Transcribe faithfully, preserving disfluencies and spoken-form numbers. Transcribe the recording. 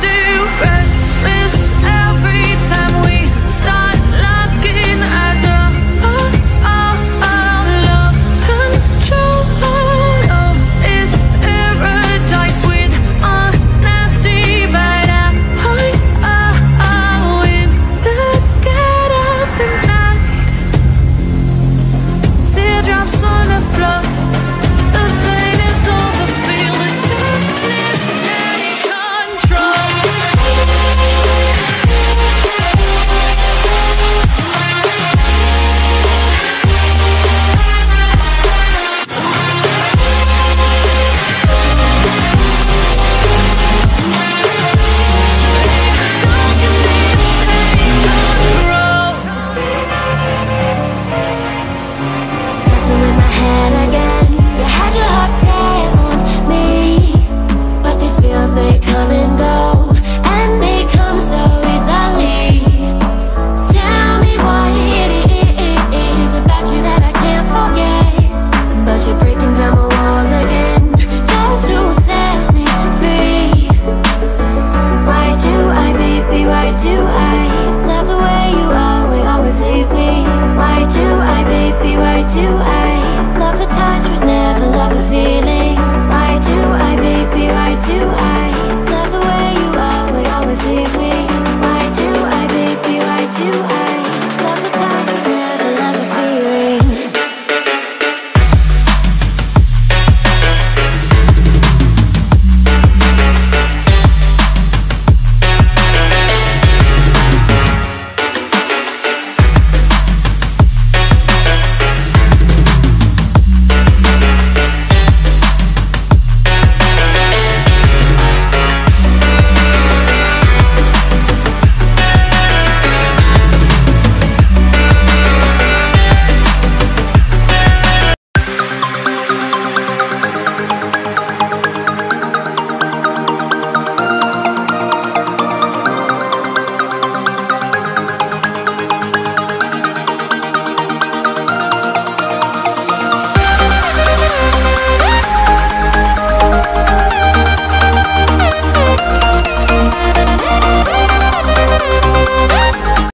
do. Restless every time we start looking as a on the floor.